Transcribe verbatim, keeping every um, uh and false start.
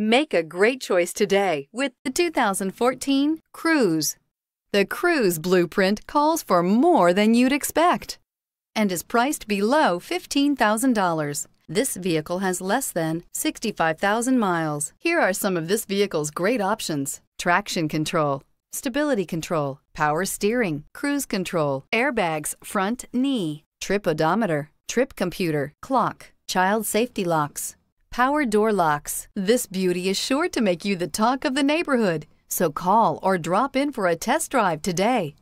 Make a great choice today with the two thousand fourteen Cruze. The Cruze blueprint calls for more than you'd expect and is priced below fifteen thousand dollars. This vehicle has less than sixty-five thousand miles. Here are some of this vehicle's great options: traction control, stability control, power steering, cruise control, airbags, front knee, trip odometer, trip computer, clock, child safety locks, power door locks. This beauty is sure to make you the talk of the neighborhood, so call or drop in for a test drive today.